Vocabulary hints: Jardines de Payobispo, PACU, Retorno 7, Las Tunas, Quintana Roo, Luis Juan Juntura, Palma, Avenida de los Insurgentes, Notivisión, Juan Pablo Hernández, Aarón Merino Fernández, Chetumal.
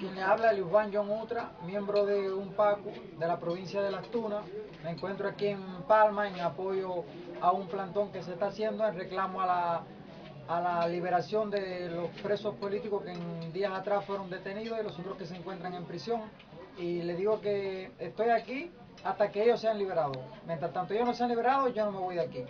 Quien habla, Luis Juan Juntura, miembro de un PACU de la provincia de Las Tunas. Me encuentro aquí en Palma en apoyo a un plantón que se está haciendo en reclamo a la liberación de los presos políticos que en días atrás fueron detenidos y los otros que se encuentran en prisión. Y les digo que estoy aquí hasta que ellos sean liberados. Mientras tanto ellos no sean liberados, yo no me voy de aquí.